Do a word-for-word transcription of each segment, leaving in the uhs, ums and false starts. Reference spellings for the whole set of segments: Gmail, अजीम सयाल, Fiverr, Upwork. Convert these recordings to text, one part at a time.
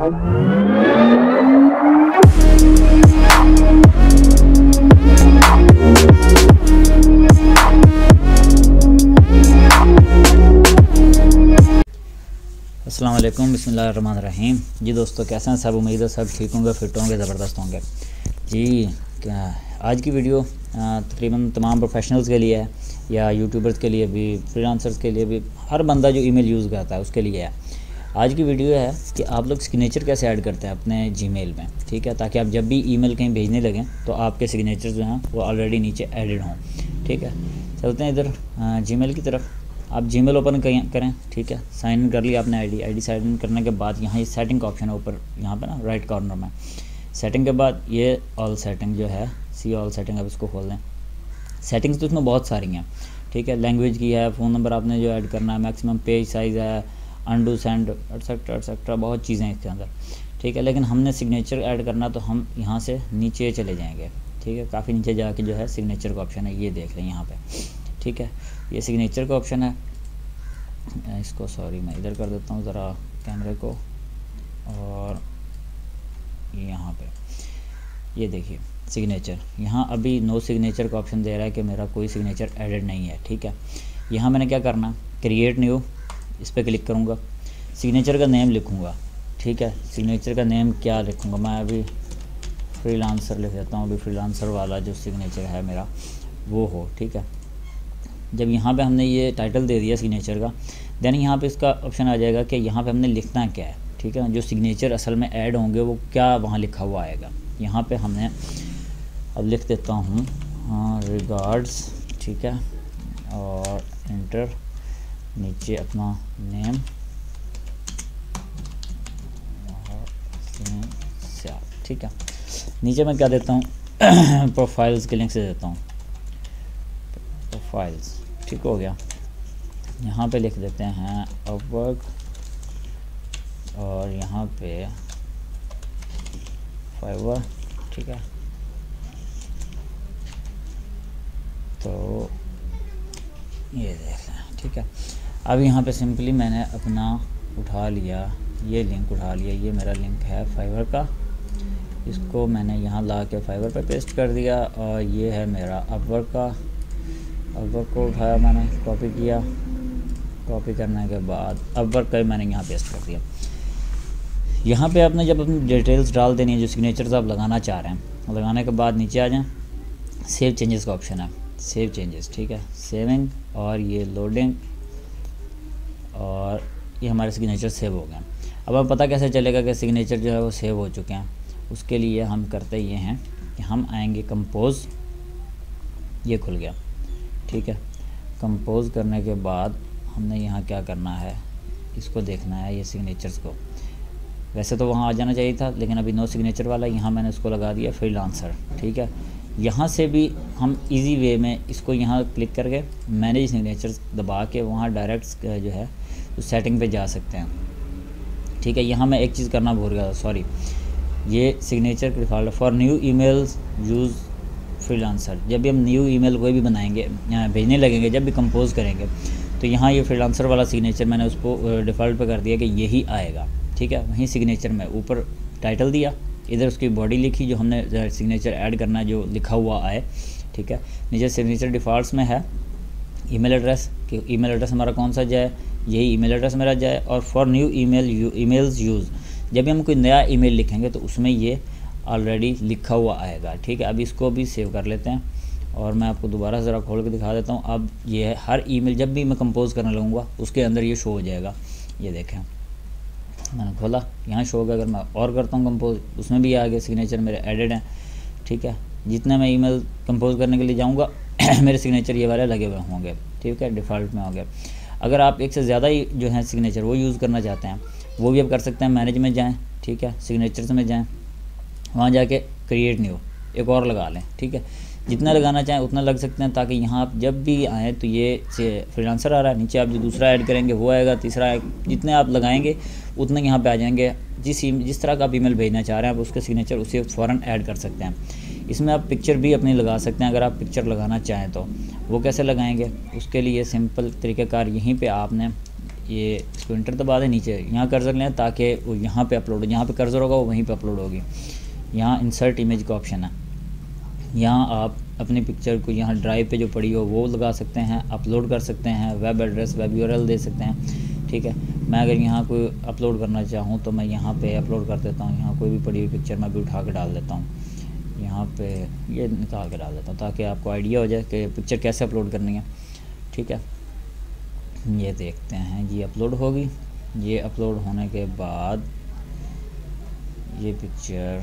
अस्सलामुअलैकुम, बिस्मिल्लाहिर्रहमानिर्रहीम। जी दोस्तों, कैसे हैं सब? उम्मीद है सब ठीक होंगे, फिट होंगे, ज़बरदस्त होंगे। जी आज की वीडियो तकरीबन तमाम प्रोफेशनल्स के लिए है, या यूट्यूबर्स के लिए भी, फ्रीलांसर्स के लिए भी, हर बंदा जो ईमेल यूज़ करता है उसके लिए है। आज की वीडियो है कि आप लोग सिग्नेचर कैसे ऐड करते हैं अपने जीमेल में, ठीक है, ताकि आप जब भी ईमेल कहीं भेजने लगें तो आपके सिग्नेचर जो हैं वो ऑलरेडी नीचे एडिड हों। ठीक है, चलते हैं इधर जीमेल की तरफ। आप जीमेल ओपन करें, ठीक है, साइन इन कर लिया आपने, आईडी आईडी साइन इन करने के बाद यहाँ ये सेटिंग का ऑप्शन है ऊपर, यहाँ पर ना राइट कॉर्नर में सेटिंग के बाद ये ऑल सेटिंग जो है, सी ऑल सेटिंग, आप इसको खोल दें। सेटिंग्स तो इसमें बहुत सारी हैं, ठीक है, लैंग्वेज की है, फ़ोन नंबर आपने जो ऐड करना है, मैक्सिमम पेज साइज़ है, अंडू सेंड एटसेट्रा एटसेट्रा, बहुत चीज़ें हैं इसके अंदर, ठीक है। लेकिन हमने सिग्नेचर ऐड करना तो हम यहाँ से नीचे चले जाएंगे, ठीक है, काफ़ी नीचे जाके जो है सिग्नेचर का ऑप्शन है, ये देख लें यहाँ पे, ठीक है, ये सिग्नेचर का ऑप्शन है। इसको सॉरी मैं इधर कर देता हूँ ज़रा कैमरे को, और यहाँ पे ये देखिए सिग्नेचर, यहाँ अभी नो सिग्नेचर का ऑप्शन दे रहा है कि मेरा कोई सिग्नेचर एडिड नहीं है, ठीक है। यहाँ मैंने क्या करना है, क्रिएट न्यू, इस पर क्लिक करूँगा, सिग्नेचर का नेम लिखूँगा, ठीक है। सिग्नेचर का नेम क्या लिखूँगा, मैं अभी फ्रीलांसर लिख देता हूँ, अभी फ्रीलांसर वाला जो सिग्नेचर है मेरा वो हो, ठीक है। जब यहाँ पे हमने ये टाइटल दे दिया सिग्नेचर का, देन यहाँ पे इसका ऑप्शन आ जाएगा कि यहाँ पे हमने लिखना क्या है, ठीक है, जो सिग्नेचर असल में ऐड होंगे वो क्या वहाँ लिखा हुआ आएगा। यहाँ पे हमने अब लिख देता हूँ रिगार्ड्स, ठीक है, और इंटर, नीचे अपना नेम और, ठीक है, नीचे मैं क्या देता हूँ प्रोफाइल्स के लिंक से देता हूँ, प्रोफाइल्स, ठीक हो गया। यहाँ पे लिख देते हैं अपवर्क, और यहाँ पे फाइवर, ठीक है। तो ये देख लें, ठीक है। अब यहाँ पे सिंपली मैंने अपना उठा लिया, ये लिंक उठा लिया, ये मेरा लिंक है फाइवर का, इसको मैंने यहाँ ला के फाइवर पर पे पेस्ट कर दिया, और ये है मेरा अपवर्क का, अपवर्क को उठाया मैंने, कॉपी किया, कॉपी करने के बाद अपवर्क का मैंने यहाँ पेस्ट कर दिया। यहाँ पे आपने जब अपनी डिटेल्स डाल देनी है, जो सिग्नेचर्स आप लगाना चाह रहे हैं, लगाने के बाद नीचे आ जाएँ, सेव चेंजेस का ऑप्शन है, सेव चेंजेस, ठीक है, सेविंग, और ये लोडिंग, और ये हमारे सिग्नेचर सेव हो गए। अब आप पता कैसे चलेगा कि सिग्नेचर जो है वो सेव हो चुके हैं, उसके लिए हम करते ये हैं कि हम आएंगे कंपोज, ये खुल गया, ठीक है। कंपोज करने के बाद हमने यहाँ क्या करना है, इसको देखना है, ये सिग्नेचर्स को, वैसे तो वहाँ आ जाना चाहिए था लेकिन अभी नो सिग्नेचर वाला, यहाँ मैंने उसको लगा दिया फ्रीलांसर, ठीक है। यहाँ से भी हम इजी वे में इसको यहाँ क्लिक करके मैनेज सिग्नेचर्स दबा के वहाँ डायरेक्ट जो है तो सेटिंग पे जा सकते हैं, ठीक है। यहाँ मैं एक चीज़ करना भूल गया था, सॉरी, ये signature default for new emails use freelancer, जब भी हम न्यू ईमेल कोई भी बनाएंगे, भेजने लगेंगे, जब भी कंपोज करेंगे, तो यहाँ ये फ्रीलांसर वाला सिग्नेचर मैंने उसको डिफ़ॉल्ट पे कर दिया कि यही आएगा, ठीक है। वहीं सिग्नेचर में ऊपर टाइटल दिया, इधर उसकी बॉडी लिखी, जो हमने सिग्नेचर ऐड करना जो लिखा हुआ आए, ठीक है। नीचे सिग्नेचर डिफ़ॉल्ट में है ईमेल एड्रेस, कि ईमेल एड्रेस हमारा कौन सा जाए, यही ईमेल एड्रेस मेरा जाए, और for new email emails use, जब भी हम कोई नया ईमेल लिखेंगे तो उसमें ये ऑलरेडी लिखा हुआ आएगा, ठीक है। अब इसको भी सेव कर लेते हैं, और मैं आपको दोबारा ज़रा खोल के दिखा देता हूँ। अब ये हर ईमेल जब भी मैं कंपोज करने लगूँगा उसके अंदर ये शो हो जाएगा, ये देखें मैंने खोला, यहाँ शो हो गया। अगर मैं और करता हूँ कंपोज, उसमें भी आगे सिग्नेचर मेरे एडिड हैं, ठीक है। जितना मैं ईमेल कंपोज करने के लिए जाऊँगा मेरे सिग्नेचर ये वाले लगे हुए होंगे, ठीक है, डिफ़ॉल्ट में होंगे। अगर आप एक से ज़्यादा ही जो है सिग्नेचर वो यूज़ करना चाहते हैं, वो भी आप कर सकते हैं, मैनेज में जाएं, ठीक है, सिग्नेचर्स में जाएं, वहाँ जाके क्रिएट न्यू एक और लगा लें, ठीक है। जितना लगाना चाहें उतना लग सकते हैं, ताकि यहाँ आप जब भी आएँ तो ये फ्रीलांसर आ रहा है, नीचे आप जो दूसरा ऐड करेंगे वो आएगा, तीसरा, जितने आप लगाएंगे उतने यहाँ पर आ जाएंगे। जिस जिस तरह का आप ईमेल भेजना चाह रहे हैं आप उसके सिग्नेचर उसे फ़ौरन ऐड कर सकते हैं। इसमें आप पिक्चर भी अपनी लगा सकते हैं, अगर आप पिक्चर लगाना चाहें तो वो कैसे लगाएंगे, उसके लिए सिंपल तरीक़ाकार यहीं पे आपने ये इसको इंटर दबा दें, नीचे यहाँ कर्सर लें ताकि वो यहाँ पे अपलोड हो, यहाँ पे कर्सर होगा वो वहीं पे अपलोड होगी। यहाँ इंसर्ट इमेज का ऑप्शन है, यहाँ आप अपनी पिक्चर को यहाँ ड्राइव पे जो पड़ी हो वो लगा सकते हैं, अपलोड कर सकते हैं, वेब एड्रेस वेब यूआरएल दे सकते हैं। ठीक है, मैं अगर यहाँ कोई अपलोड करना चाहूँ तो मैं यहाँ पे अपलोड कर देता हूँ, यहाँ कोई भी पड़ी हुई पिक्चर मैं भी उठा के डाल देता हूँ, यहाँ पे ये निकाल के डाल देता हूँ ताकि आपको आइडिया हो जाए कि पिक्चर कैसे अपलोड करनी है। ठीक है, ये देखते हैं ये अपलोड होगी, ये अपलोड होने के बाद ये पिक्चर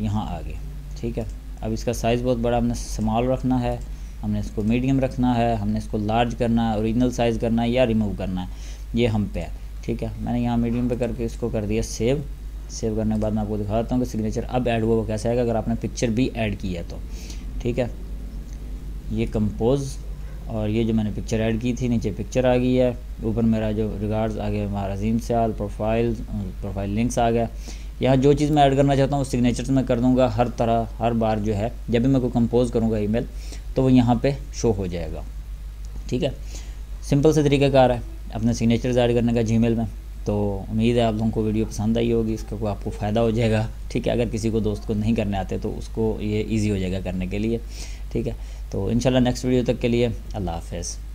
यहाँ आ गई। ठीक है, अब इसका साइज़ बहुत बड़ा, हमने स्मॉल रखना है, हमने इसको मीडियम रखना है, हमने इसको लार्ज करना है, ओरिजिनल साइज़ करना है या रिमूव करना है, ये हम पे है। ठीक है, मैंने यहाँ मीडियम पे करके इसको कर दिया सेव। सेव करने के बाद मैं आपको दिखा देता हूँ कि सिग्नेचर अब ऐड हुआ वो कैसे आएगा अगर आपने पिक्चर भी ऐड की है तो। ठीक है, ये कंपोज और ये जो मैंने पिक्चर ऐड की थी, नीचे पिक्चर आ गई है, ऊपर मेरा जो रिगार्ड्स आ गया, हमारा अजीम सयाल profile profile links आ गया। यहाँ जो चीज़ मैं ऐड करना चाहता हूँ सिग्नेचर से मैं कर दूँगा, हर तरह हर बार जो है जब भी मैं कोई कंपोज करूँगा ईमेल तो वो यहाँ पे शो हो जाएगा। ठीक है, सिंपल से तरीक़ाकार है अपने सिग्नेचर्स ऐड करने का जीमेल में। तो उम्मीद है आप लोगों को वीडियो पसंद आई होगी, इसका कोई आपको फ़ायदा हो जाएगा। ठीक है, अगर किसी को दोस्त को नहीं करने आते तो उसको ये ईजी हो जाएगा करने के लिए। ठीक है, तो इंशाल्लाह नेक्स्ट वीडियो तक के लिए अल्लाह हाफ़िज़।